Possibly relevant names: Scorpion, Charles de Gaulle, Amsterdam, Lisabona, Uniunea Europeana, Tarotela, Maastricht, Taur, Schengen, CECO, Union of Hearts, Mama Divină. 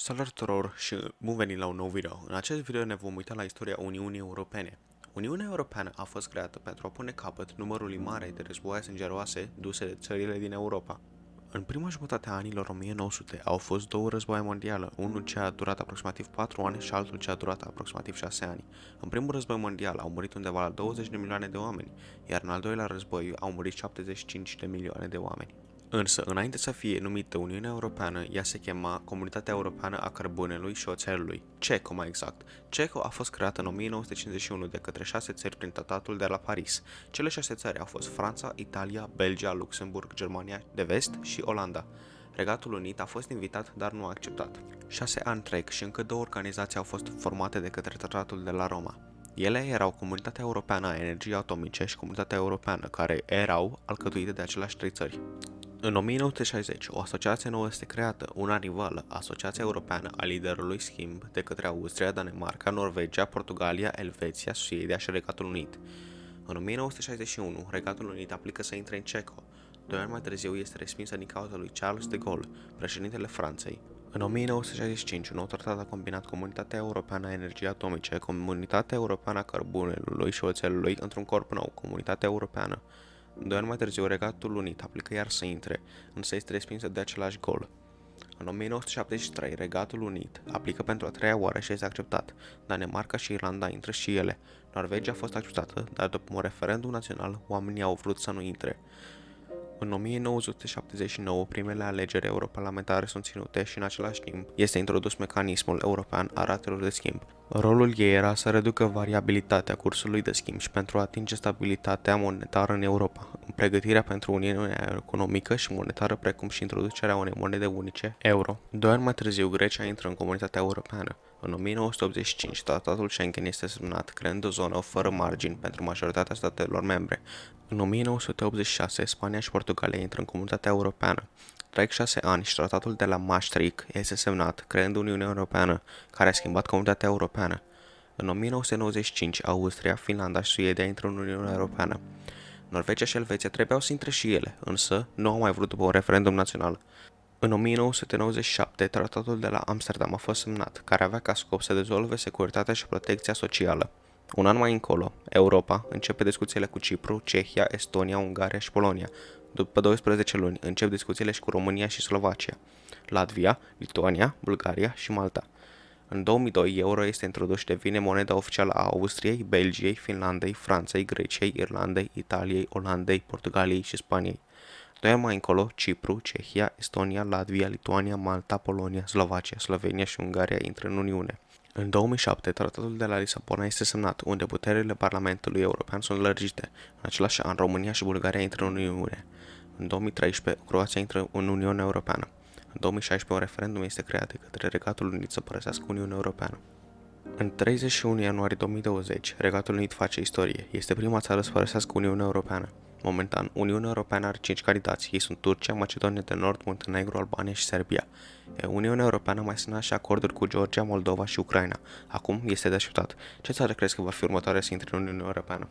Salut tuturor și bun venit la un nou video. În acest video ne vom uita la istoria Uniunii Europene. Uniunea Europeană a fost creată pentru a pune capăt numărului mare de războaie sângeroase duse de țările din Europa. În prima jumătate a anilor 1900 au fost două războaie mondiale, unul ce a durat aproximativ 4 ani și altul ce a durat aproximativ 6 ani. În primul război mondial au murit undeva la 20 de milioane de oameni, iar în al doilea război au murit 75 de milioane de oameni. Însă, înainte să fie numită Uniunea Europeană, ea se chema Comunitatea Europeană a Cărbunelui și Oțelului, CECO mai exact. CECO a fost creată în 1951 de către 6 țări prin tratatul de la Paris. Cele 6 țări au fost Franța, Italia, Belgia, Luxemburg, Germania de Vest și Olanda. Regatul Unit a fost invitat, dar nu a acceptat. 6 ani trec și încă două organizații au fost formate de către tratatul de la Roma. Ele erau Comunitatea Europeană a Energiei Atomice și Comunitatea Europeană, care erau alcătuite de aceleași 3 țări. În 1960, o asociație nouă este creată, una rivală, Asociația Europeană a Liderului Schimb, de către Austria, Danemarca, Norvegia, Portugalia, Elveția, Suedia și Regatul Unit. În 1961, Regatul Unit aplică să intre în CECO. 2 ani mai târziu este respinsă din cauza lui Charles de Gaulle, președintele Franței. În 1965, un nou tratat a combinat Comunitatea Europeană a Energiei Atomice, Comunitatea Europeană a Cărbunelui și Oțelului într-un corp nou, Comunitatea Europeană. 2 ani mai târziu, Regatul Unit aplică iar să intre, însă este respinsă de același gol. În 1973, Regatul Unit aplică pentru a 3-a oară și este acceptat. Danemarca și Irlanda intră și ele. Norvegia a fost acceptată, dar după un referendum național, oamenii au vrut să nu intre. În 1979, primele alegeri europarlamentare sunt ținute și în același timp este introdus mecanismul european a ratelor de schimb. Rolul ei era să reducă variabilitatea cursului de schimb și pentru a atinge stabilitatea monetară în Europa, în pregătirea pentru Uniunea Economică și Monetară, precum și introducerea unei monede unice, euro. 2 ani mai târziu, Grecia intră în Comunitatea Europeană. În 1985, tratatul Schengen este semnat, creând o zonă fără margini pentru majoritatea statelor membre. În 1986, Spania și Portugalia intră în Comunitatea Europeană. Trec 6 ani și tratatul de la Maastricht este semnat, creând Uniunea Europeană, care a schimbat Comunitatea Europeană. În 1995, Austria, Finlanda și Suedia intră în Uniunea Europeană. Norvegia și Elveția trebuiau să intre și ele, însă nu au mai vrut după un referendum național. În 1997, tratatul de la Amsterdam a fost semnat, care avea ca scop să dezolve securitatea și protecția socială. Un an mai încolo, Europa începe discuțiile cu Cipru, Cehia, Estonia, Ungaria și Polonia. După 12 luni, încep discuțiile și cu România și Slovacia, Latvia, Lituania, Bulgaria și Malta. În 2002, euro este introdus și devine moneda oficială a Austriei, Belgiei, Finlandei, Franței, Greciei, Irlandei, Italiei, Olandei, Portugaliei și Spaniei. 2 ani mai încolo, Cipru, Cehia, Estonia, Latvia, Lituania, Malta, Polonia, Slovacia, Slovenia și Ungaria intră în Uniune. În 2007, tratatul de la Lisabona este semnat, unde puterile Parlamentului European sunt lărgite. În același an, România și Bulgaria intră în Uniune. În 2013, Croația intră în Uniunea Europeană. În 2016, un referendum este creat de către Regatul Unit să părăsească Uniunea Europeană. În 31 ianuarie 2020, Regatul Unit face istorie. Este prima țară să părăsească Uniunea Europeană. Momentan, Uniunea Europeană are 5 candidați. Ei sunt Turcia, Macedonia de Nord, Muntenegru, Albania și Serbia. Uniunea Europeană mai semna și acorduri cu Georgia, Moldova și Ucraina. Acum este de așteptat. Ce țară crezi că va fi următoarea să intre în Uniunea Europeană?